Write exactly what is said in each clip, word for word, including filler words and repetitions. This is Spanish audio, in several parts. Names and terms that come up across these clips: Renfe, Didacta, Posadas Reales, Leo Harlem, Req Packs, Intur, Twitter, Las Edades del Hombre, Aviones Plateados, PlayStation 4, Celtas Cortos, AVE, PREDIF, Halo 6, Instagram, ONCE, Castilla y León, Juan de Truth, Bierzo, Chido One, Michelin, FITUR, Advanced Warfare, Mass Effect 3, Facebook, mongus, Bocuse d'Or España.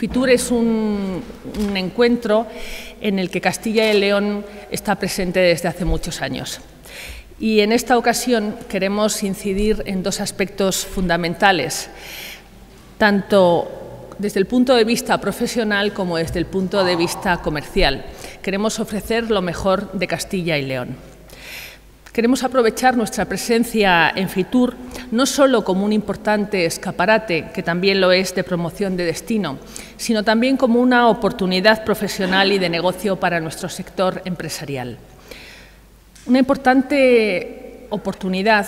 FITUR es un, un encuentro en el que Castilla y León está presente desde hace muchos años. Y en esta ocasión queremos incidir en dos aspectos fundamentales, tanto desde el punto de vista profesional como desde el punto de vista comercial. Queremos ofrecer lo mejor de Castilla y León. Queremos aprovechar nuestra presencia en FITUR no solo como un importante escaparate, que también lo es de promoción de destino, sino también como una oportunidad profesional y de negocio para nuestro sector empresarial. Una importante oportunidad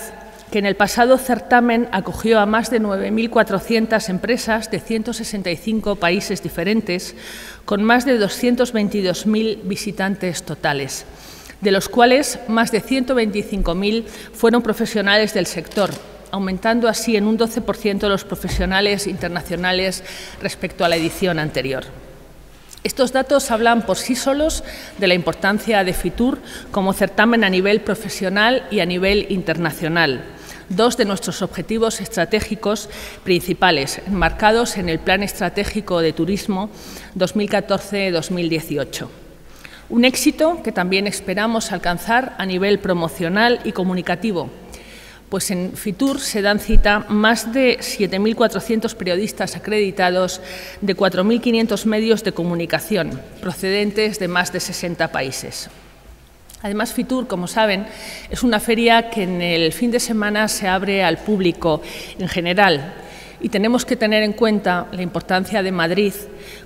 que en el pasado certamen acogió a más de nueve mil cuatrocientas empresas de ciento sesenta y cinco países diferentes, con más de doscientos veintidós mil visitantes totales, de los cuales más de ciento veinticinco mil fueron profesionales del sector, aumentando así en un doce por ciento los profesionales internacionales respecto a la edición anterior. Estos datos hablan por sí solos de la importancia de FITUR como certamen a nivel profesional y a nivel internacional, dos de nuestros objetivos estratégicos principales, enmarcados en el Plan Estratégico de Turismo dos mil catorce a dos mil dieciocho. Un éxito que también esperamos alcanzar a nivel promocional y comunicativo, pues en FITUR se dan cita más de siete mil cuatrocientos periodistas acreditados de cuatro mil quinientos medios de comunicación, procedentes de más de sesenta países. Además, FITUR, como saben, es una feria que en el fin de semana se abre al público en general, y tenemos que tener en cuenta la importancia de Madrid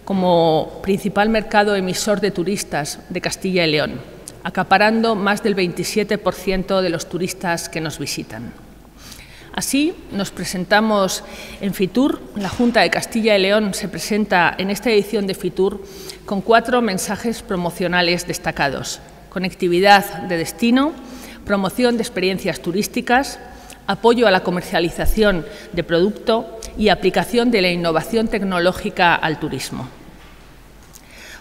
como principal mercado emisor de turistas de Castilla y León, acaparando más del veintisiete por ciento de los turistas que nos visitan. Así, nos presentamos en FITUR. La Junta de Castilla y León se presenta en esta edición de FITUR con cuatro mensajes promocionales destacados: conectividad de destino, promoción de experiencias turísticas, apoyo a la comercialización de producto y aplicación de la innovación tecnológica al turismo.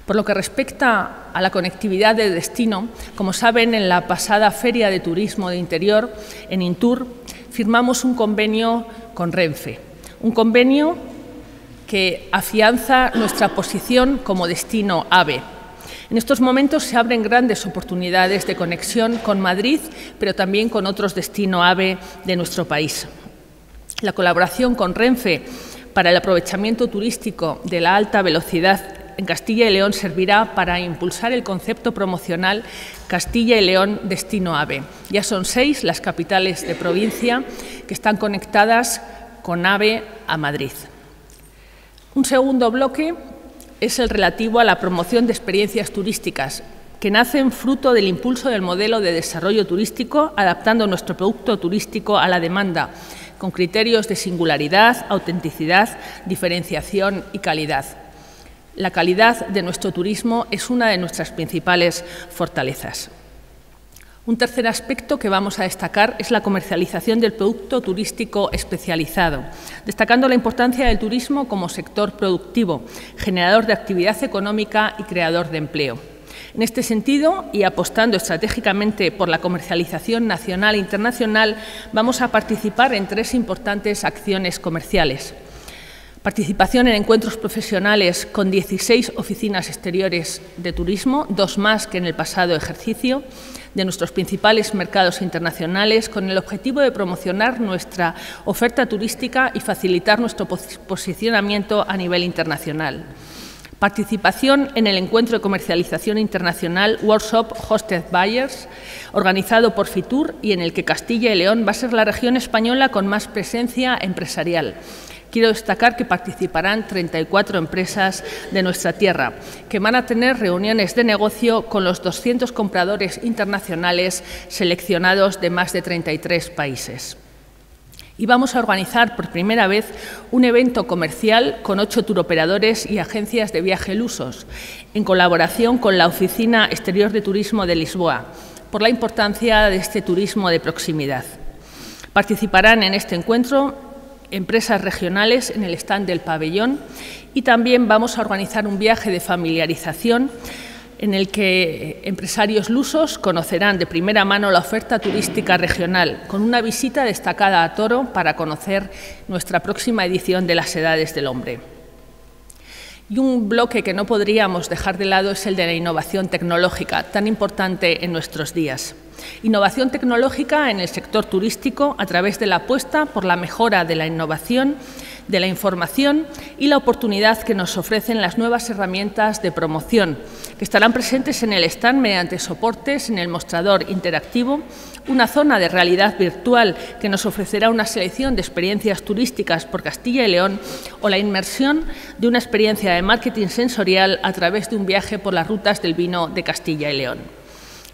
Por lo que respecta a la conectividad de destino, como saben, en la pasada Feria de Turismo de Interior, en Intur, firmamos un convenio con Renfe, un convenio que afianza nuestra posición como destino AVE. En estos momentos se abren grandes oportunidades de conexión con Madrid, pero también con otros destinos AVE de nuestro país. La colaboración con Renfe para el aprovechamiento turístico de la alta velocidad en Castilla y León servirá para impulsar el concepto promocional Castilla y León Destino AVE. Ya son seis las capitales de provincia que están conectadas con AVE a Madrid. Un segundo bloque es el relativo a la promoción de experiencias turísticas, que nacen fruto del impulso del modelo de desarrollo turístico, adaptando nuestro producto turístico a la demanda, con criterios de singularidad, autenticidad, diferenciación y calidad. La calidad de nuestro turismo es una de nuestras principales fortalezas. Un tercer aspecto que vamos a destacar es la comercialización del producto turístico especializado, destacando la importancia del turismo como sector productivo, generador de actividad económica y creador de empleo. En este sentido, y apostando estratégicamente por la comercialización nacional e internacional, vamos a participar en tres importantes acciones comerciales. Participación en encuentros profesionales con dieciséis oficinas exteriores de turismo, dos más que en el pasado ejercicio, de nuestros principales mercados internacionales, con el objetivo de promocionar nuestra oferta turística y facilitar nuestro posicionamiento a nivel internacional. Participación en el encuentro de comercialización internacional Workshop Hosted Buyers, organizado por FITUR y en el que Castilla y León va a ser la región española con más presencia empresarial. Quiero destacar que participarán treinta y cuatro empresas de nuestra tierra, que van a tener reuniones de negocio con los doscientos compradores internacionales seleccionados de más de treinta y tres países. Y vamos a organizar por primera vez un evento comercial con ocho turoperadores y agencias de viaje lusos, en colaboración con la Oficina Exterior de Turismo de Lisboa, por la importancia de este turismo de proximidad. Participarán en este encuentro empresas regionales en el stand del pabellón, y también vamos a organizar un viaje de familiarización en el que empresarios lusos conocerán de primera mano la oferta turística regional, con una visita destacada a Toro para conocer nuestra próxima edición de Las Edades del Hombre. Y un bloque que no podríamos dejar de lado es el de la innovación tecnológica, tan importante en nuestros días. Innovación tecnológica en el sector turístico a través de la apuesta por la mejora de la innovación, de la información y la oportunidad que nos ofrecen las nuevas herramientas de promoción, que estarán presentes en el stand mediante soportes en el mostrador interactivo, una zona de realidad virtual que nos ofrecerá una selección de experiencias turísticas por Castilla y León o la inmersión de una experiencia de marketing sensorial a través de un viaje por las rutas del vino de Castilla y León.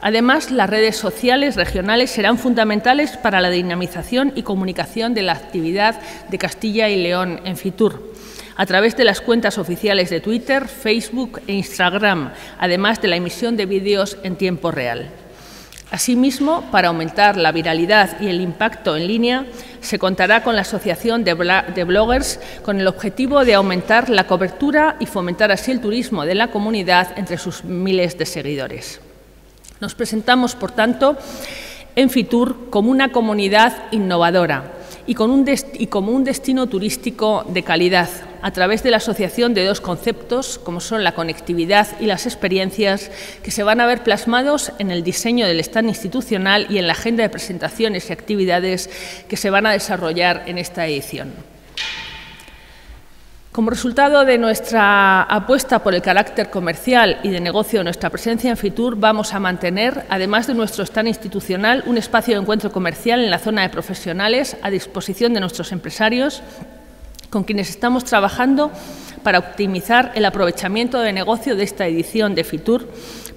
Además, las redes sociales regionales serán fundamentales para la dinamización y comunicación de la actividad de Castilla y León en FITUR, a través de las cuentas oficiales de Twitter, Facebook e Instagram, además de la emisión de vídeos en tiempo real. Asimismo, para aumentar la viralidad y el impacto en línea, se contará con la Asociación de Bloggers con el objetivo de aumentar la cobertura y fomentar así el turismo de la comunidad entre sus miles de seguidores. Nos presentamos, por tanto, en FITUR como una comunidad innovadora y, con un y como un destino turístico de calidad, a través de la asociación de dos conceptos, como son la conectividad y las experiencias, que se van a ver plasmados en el diseño del stand institucional y en la agenda de presentaciones y actividades que se van a desarrollar en esta edición. Como resultado de nuestra apuesta por el carácter comercial y de negocio de nuestra presencia en FITUR, vamos a mantener, además de nuestro stand institucional, un espacio de encuentro comercial en la zona de profesionales a disposición de nuestros empresarios, con quienes estamos trabajando para optimizar el aprovechamiento de negocio de esta edición de FITUR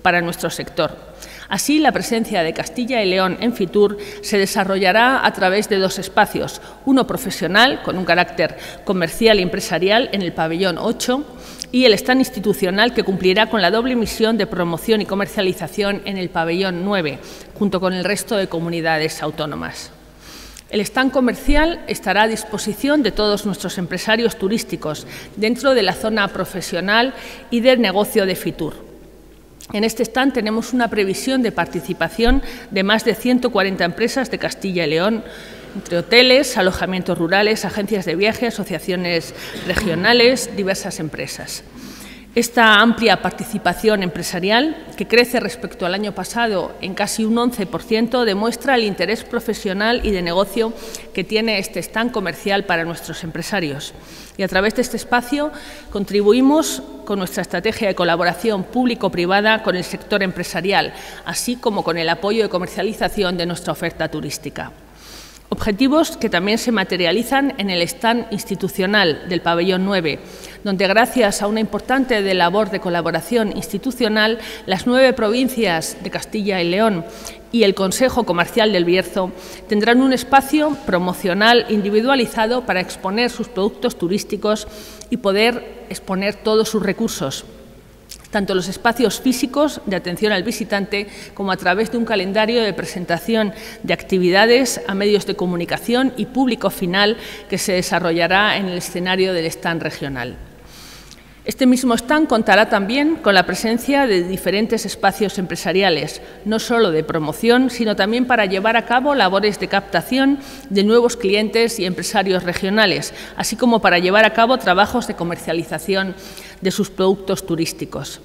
para nuestro sector. Así, la presencia de Castilla y León en FITUR se desarrollará a través de dos espacios, uno profesional, con un carácter comercial y empresarial, en el pabellón ocho, y el stand institucional, que cumplirá con la doble misión de promoción y comercialización en el pabellón nueve, junto con el resto de comunidades autónomas. El stand comercial estará a disposición de todos nuestros empresarios turísticos dentro de la zona profesional y del negocio de FITUR. En este stand tenemos una previsión de participación de más de ciento cuarenta empresas de Castilla y León, entre hoteles, alojamientos rurales, agencias de viaje, asociaciones regionales, diversas empresas. Esta amplia participación empresarial, que crece respecto al año pasado en casi un once por ciento, demuestra el interés profesional y de negocio que tiene este stand comercial para nuestros empresarios. Y a través de este espacio contribuimos con nuestra estrategia de colaboración público-privada con el sector empresarial, así como con el apoyo de comercialización de nuestra oferta turística. Objetivos que también se materializan en el stand institucional del pabellón nueve, donde gracias a una importante de labor de colaboración institucional, las nueve provincias de Castilla y León y el Consejo Comercial del Bierzo tendrán un espacio promocional individualizado para exponer sus productos turísticos y poder exponer todos sus recursos, tanto los espacios físicos de atención al visitante como a través de un calendario de presentación de actividades a medios de comunicación y público final que se desarrollará en el escenario del stand regional. Este mismo stand contará también con la presencia de diferentes espacios empresariales, no solo de promoción, sino también para llevar a cabo labores de captación de nuevos clientes y empresarios regionales, así como para llevar a cabo trabajos de comercialización de sus productos turísticos.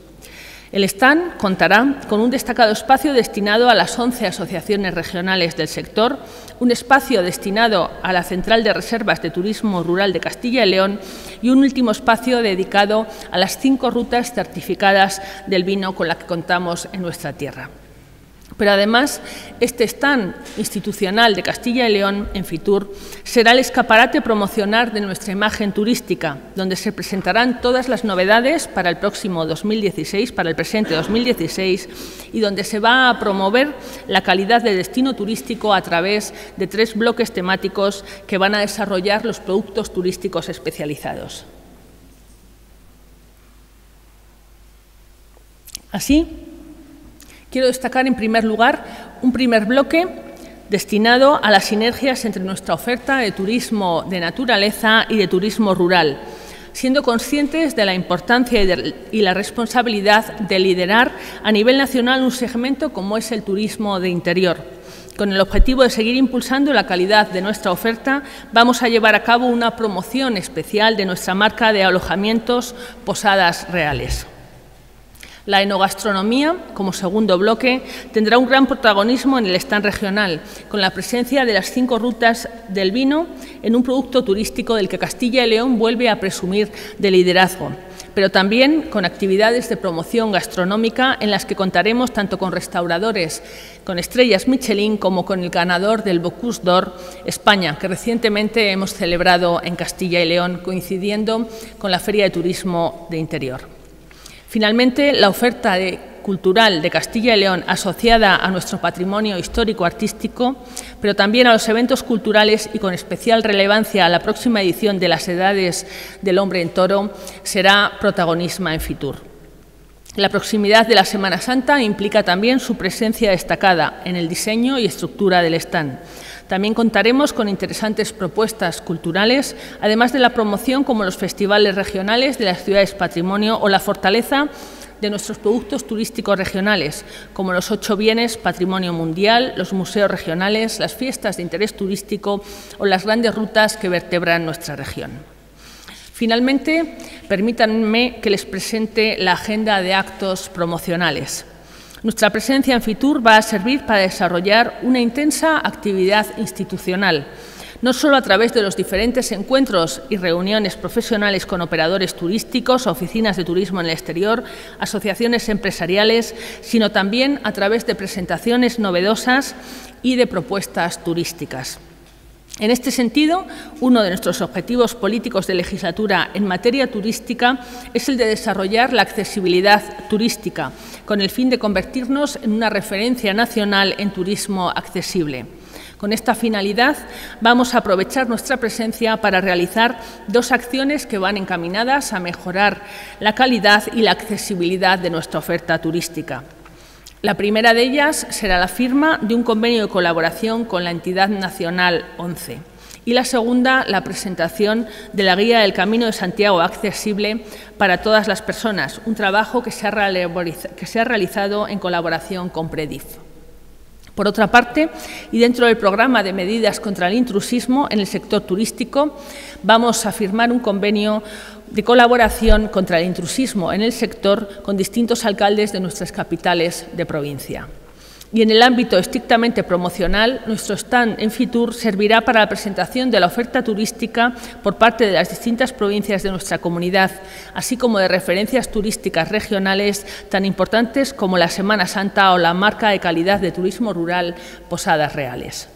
El stand contará con un destacado espacio destinado a las once asociaciones regionales del sector, un espacio destinado a la Central de Reservas de Turismo Rural de Castilla y León y un último espacio dedicado a las cinco rutas certificadas del vino con la que contamos en nuestra tierra. Pero además, este stand institucional de Castilla y León en FITUR será el escaparate promocional de nuestra imagen turística, donde se presentarán todas las novedades para el próximo dos mil dieciséis, para el presente dos mil dieciséis, y donde se va a promover la calidad de destino turístico a través de tres bloques temáticos que van a desarrollar los productos turísticos especializados. Así, quiero destacar, en primer lugar, un primer bloque destinado a las sinergias entre nuestra oferta de turismo de naturaleza y de turismo rural, siendo conscientes de la importancia y, de, y la responsabilidad de liderar a nivel nacional un segmento como es el turismo de interior, Con el objetivo de seguir impulsando la calidad de nuestra oferta, vamos a llevar a cabo una promoción especial de nuestra marca de alojamientos Posadas Reales. La enogastronomía, como segundo bloque, tendrá un gran protagonismo en el stand regional, con la presencia de las cinco rutas del vino en un producto turístico del que Castilla y León vuelve a presumir de liderazgo, pero también con actividades de promoción gastronómica en las que contaremos tanto con restauradores, con estrellas Michelin, como con el ganador del Bocuse d'Or España, que recientemente hemos celebrado en Castilla y León, coincidiendo con la Feria de Turismo de Interior. Finalmente, la oferta cultural de Castilla y León asociada a nuestro patrimonio histórico-artístico, pero también a los eventos culturales y con especial relevancia a la próxima edición de Las Edades del Hombre en Toro, será protagonista en FITUR. La proximidad de la Semana Santa implica también su presencia destacada en el diseño y estructura del stand. También contaremos con interesantes propuestas culturales, además de la promoción como los festivales regionales de las ciudades patrimonio o la fortaleza de nuestros productos turísticos regionales, como los ocho bienes patrimonio mundial, los museos regionales, las fiestas de interés turístico o las grandes rutas que vertebran nuestra región. Finalmente, permítanme que les presente la agenda de actos promocionales. Nuestra presencia en FITUR va a servir para desarrollar una intensa actividad institucional, no solo a través de los diferentes encuentros y reuniones profesionales con operadores turísticos, oficinas de turismo en el exterior, asociaciones empresariales, sino también a través de presentaciones novedosas y de propuestas turísticas. En este sentido, uno de nuestros objetivos políticos de legislatura en materia turística es el de desarrollar la accesibilidad turística, con el fin de convertirnos en una referencia nacional en turismo accesible. Con esta finalidad, vamos a aprovechar nuestra presencia para realizar dos acciones que van encaminadas a mejorar la calidad y la accesibilidad de nuestra oferta turística. La primera de ellas será la firma de un convenio de colaboración con la entidad nacional ONCE y la segunda, la presentación de la Guía del Camino de Santiago Accesible para todas las personas, un trabajo que se ha realizado en colaboración con PREDIF. Por otra parte, y dentro del programa de medidas contra el intrusismo en el sector turístico, vamos a firmar un convenio de colaboración contra el intrusismo en el sector con distintos alcaldes de nuestras capitales de provincia. Y en el ámbito estrictamente promocional, nuestro stand en FITUR servirá para la presentación de la oferta turística por parte de las distintas provincias de nuestra comunidad, así como de referencias turísticas regionales tan importantes como la Semana Santa o la marca de calidad de turismo rural Posadas Reales.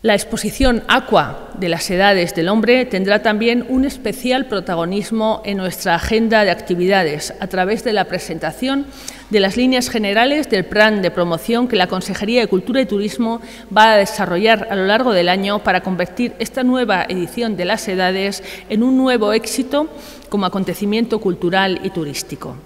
La exposición Aqua de Las Edades del Hombre tendrá también un especial protagonismo en nuestra agenda de actividades a través de la presentación de las líneas generales del plan de promoción que la Consejería de Cultura y Turismo va a desarrollar a lo largo del año para convertir esta nueva edición de Las Edades en un nuevo éxito como acontecimiento cultural y turístico.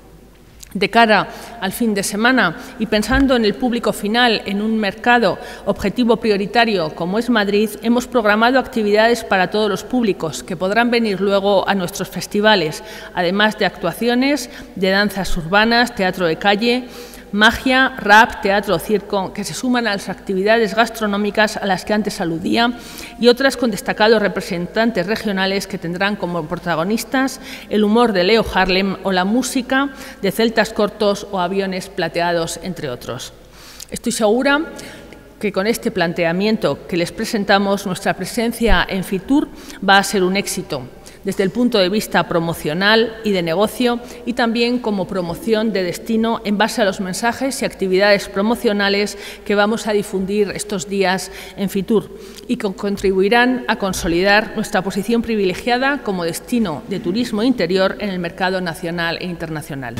De cara al fin de semana y pensando en el público final en un mercado objetivo prioritario como es Madrid, hemos programado actividades para todos los públicos que podrán venir luego a nuestros festivales, además de actuaciones de danzas urbanas, teatro de calle, magia, rap, teatro, circo, que se suman a las actividades gastronómicas a las que antes aludía y otras con destacados representantes regionales que tendrán como protagonistas el humor de Leo Harlem o la música de Celtas Cortos o Aviones Plateados, entre otros. Estoy segura que con este planteamiento que les presentamos, nuestra presencia en FITUR va a ser un éxito desde el punto de vista promocional y de negocio y también como promoción de destino en base a los mensajes y actividades promocionales que vamos a difundir estos días en FITUR y que contribuirán a consolidar nuestra posición privilegiada como destino de turismo interior en el mercado nacional e internacional.